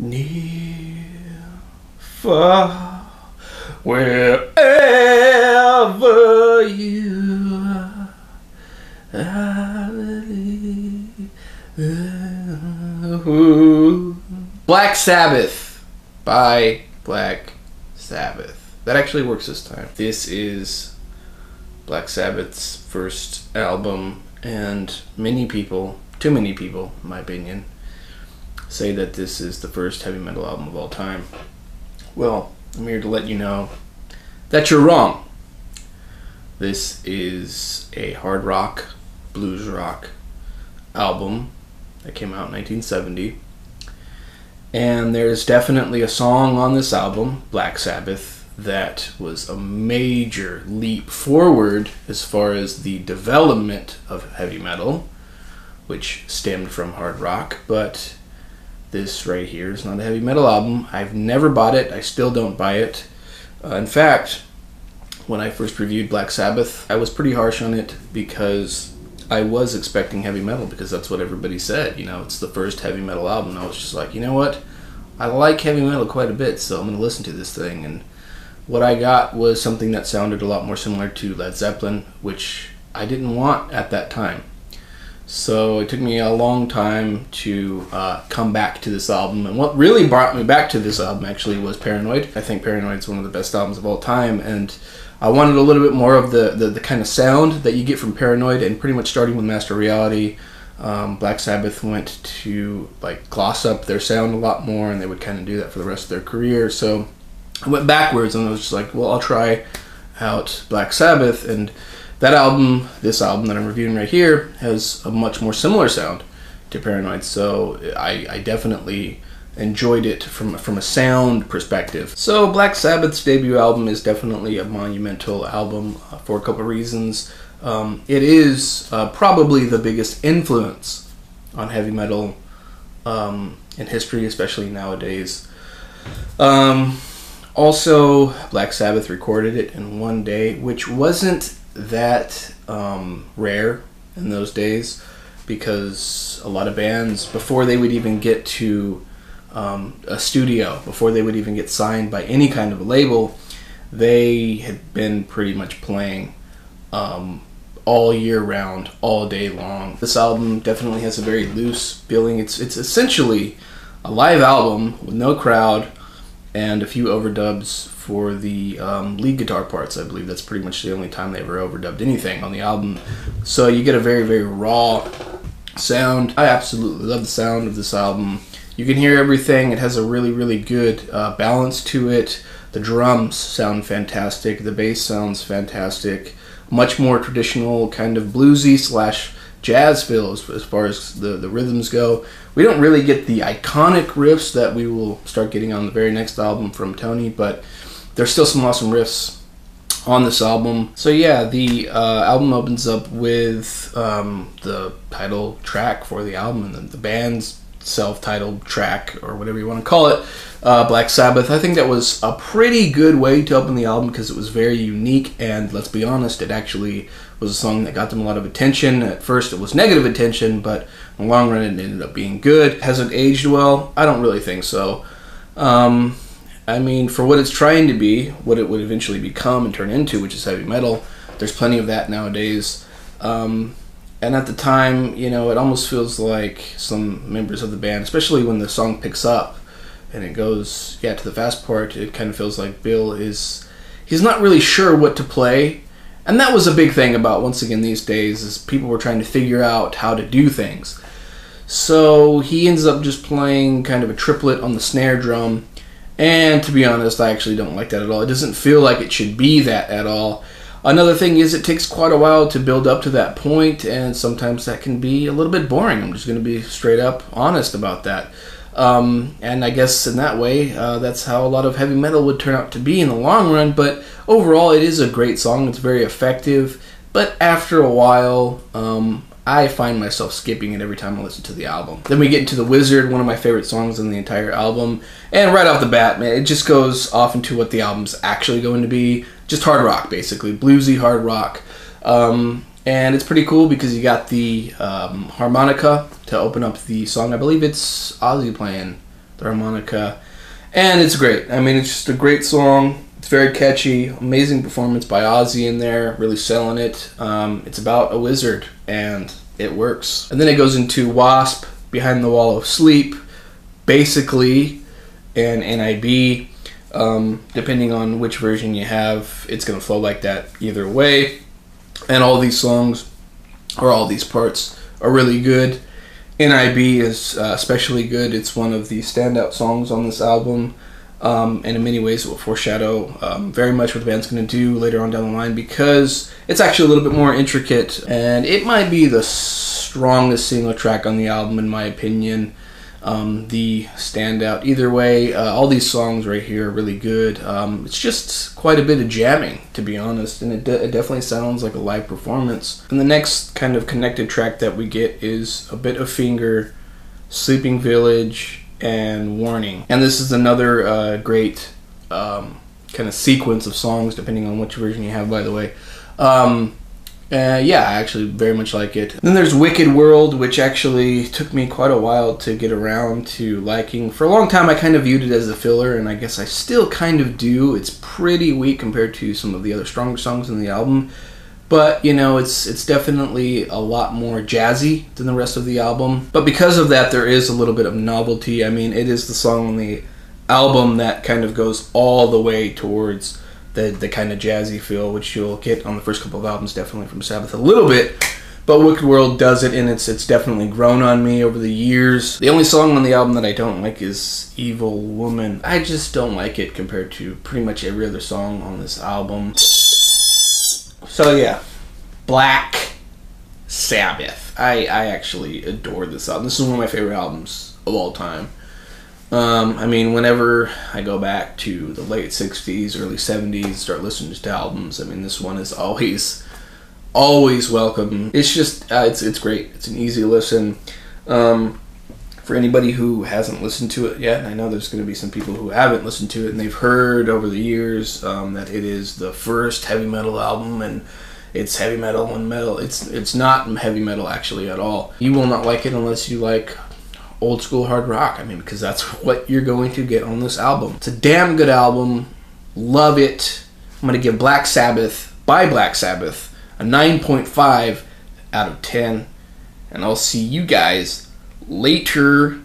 near, far, wherever you are. Black Sabbath by Black Sabbath. That actually works this time. This is Black Sabbath's first album, and many people, too many people, in my opinion, say that this is the first heavy metal album of all time. Well, I'm here to let you know that you're wrong. This is a hard rock, blues rock album that came out in 1970. And there's definitely a song on this album, Black Sabbath, that was a major leap forward as far as the development of heavy metal, which stemmed from hard rock. But this right here is not a heavy metal album. I've never bought it. I still don't buy it. In fact, when I first reviewed Black Sabbath, I was pretty harsh on it because I was expecting heavy metal, because that's what everybody said. You know, it's the first heavy metal album. I was just like, you know what? I like heavy metal quite a bit, so I'm going to listen to this thing. And what I got was something that sounded a lot more similar to Led Zeppelin, which I didn't want at that time. So it took me a long time to come back to this album. And what really brought me back to this album, actually, was Paranoid. I think Paranoid is one of the best albums of all time, and I wanted a little bit more of the kind of sound that you get from Paranoid, and pretty much starting with Master Reality, Black Sabbath went to like gloss up their sound a lot more, and they would kind of do that for the rest of their career. So I went backwards, and I was just like, well, I'll try out Black Sabbath. And that album, this album that I'm reviewing right here, has a much more similar sound to Paranoid, so I definitely enjoyed it from a sound perspective. So Black Sabbath's debut album is definitely a monumental album for a couple of reasons. It is probably the biggest influence on heavy metal in history, especially nowadays. Also, Black Sabbath recorded it in one day, which wasn't that rare in those days, because a lot of bands, before they would even get to a studio, before they would even get signed by any kind of a label, they had been pretty much playing all year round, all day long. This album definitely has a very loose feeling. It's essentially a live album with no crowd and a few overdubs for the lead guitar parts. I believe that's pretty much the only time they ever overdubbed anything on the album. So you get a very, very raw sound. I absolutely love the sound of this album. You can hear everything. It has a really, really good balance to it. The drums sound fantastic. The bass sounds fantastic. Much more traditional kind of bluesy slash jazz feel as far as the rhythms go. We don't really get the iconic riffs that we will start getting on the very next album from Tony, but there's still some awesome riffs on this album. So yeah, the album opens up with the title track for the album, and the band's self-titled track, or whatever you want to call it, Black Sabbath. I think that was a pretty good way to open the album, because it was very unique, and let's be honest, it actually was a song that got them a lot of attention. At first it was negative attention, but in the long run it ended up being good. Has it aged well? I don't really think so. I mean, for what it's trying to be, what it would eventually become and turn into, which is heavy metal, there's plenty of that nowadays. And at the time, you know, it almost feels like some members of the band, especially when the song picks up and it goes, yeah, to the fast part, it kind of feels like Bill is, he's not really sure what to play. And that was a big thing about, once again, these days, is people were trying to figure out how to do things. So he ends up just playing kind of a triplet on the snare drum. And to be honest, I actually don't like that at all. It doesn't feel like it should be that at all. Another thing is it takes quite a while to build up to that point, and sometimes that can be a little bit boring. I'm just going to be straight up honest about that. And I guess in that way, that's how a lot of heavy metal would turn out to be in the long run. But overall, it is a great song. It's very effective. But after a while, I find myself skipping it every time I listen to the album. Then we get into The Wizard, one of my favorite songs on the entire album. And right off the bat, man, it just goes off into what the album's actually going to be. Just hard rock, basically. Bluesy hard rock. And it's pretty cool because you got the harmonica to open up the song. I believe it's Ozzy playing the harmonica. And it's great. I mean, it's just a great song. It's very catchy. Amazing performance by Ozzy in there, really selling it. It's about a wizard, and it works. And then it goes into Wasp, Behind the Wall of Sleep, basically, and NIB. Depending on which version you have, it's going to flow like that either way. And all these songs, or all these parts, are really good. NIB is especially good. It's one of the standout songs on this album, and in many ways it will foreshadow very much what the band's going to do later on down the line, because it's actually a little bit more intricate, and it might be the strongest single track on the album in my opinion. The standout either way. All these songs right here are really good. It's just quite a bit of jamming, to be honest, and it definitely sounds like a live performance. And the next kind of connected track that we get is a bit of Finger, Sleeping Village, and Warning. And this is another great kind of sequence of songs, depending on which version you have, by the way. Yeah, I actually very much like it. And then there's Wicked World, which actually took me quite a while to get around to liking. For a long time, I kind of viewed it as a filler, and I guess I still kind of do. It's pretty weak compared to some of the other stronger songs in the album. But, you know, it's definitely a lot more jazzy than the rest of the album. But because of that, there is a little bit of novelty. I mean, it is the song on the album that kind of goes all the way towards the kind of jazzy feel, which you'll get on the first couple of albums, definitely from Sabbath a little bit, but Wicked World does it, and it's definitely grown on me over the years. The only song on the album that I don't like is Evil Woman. I just don't like it compared to pretty much every other song on this album. So yeah, Black Sabbath. I actually adore this album. This is one of my favorite albums of all time. I mean, whenever I go back to the late 60s, early 70s, start listening to albums, I mean, this one is always, always welcome. It's just, it's great. It's an easy listen. For anybody who hasn't listened to it yet, and I know there's going to be some people who haven't listened to it, and they've heard over the years that it is the first heavy metal album, and it's heavy metal and metal. It's not heavy metal, actually, at all. You will not like it unless you like old school hard rock, I mean, because that's what you're going to get on this album. It's a damn good album. Love it. I'm going to give Black Sabbath by Black Sabbath a 9.5 out of 10. And I'll see you guys later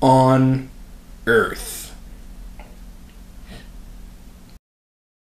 on Earth.